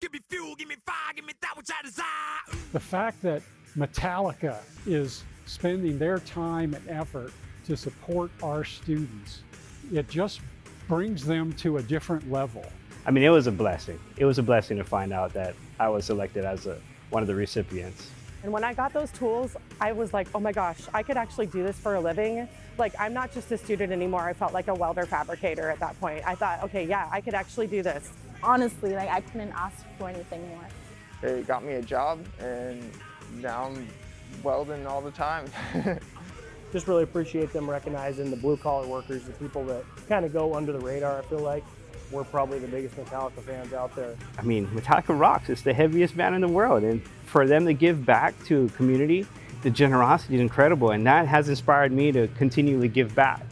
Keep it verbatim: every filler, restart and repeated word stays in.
Give me fuel, give me fire, give me that which I desire. The fact that Metallica is spending their time and effort to support our students, it just brings them to a different level. I mean, it was a blessing. It was a blessing to find out that I was selected as a, one of the recipients. And when I got those tools, I was like, oh my gosh, I could actually do this for a living. Like, I'm not just a student anymore. I felt like a welder fabricator at that point. I thought, okay, yeah, I could actually do this. Honestly, like, I couldn't ask for anything more. It got me a job, and now I'm welding all the time. Just really appreciate them recognizing the blue-collar workers, the people that kind of go under the radar, I feel like. We're probably the biggest Metallica fans out there. I mean, Metallica rocks. It's the heaviest band in the world. And for them to give back to community, the generosity is incredible. And that has inspired me to continually give back.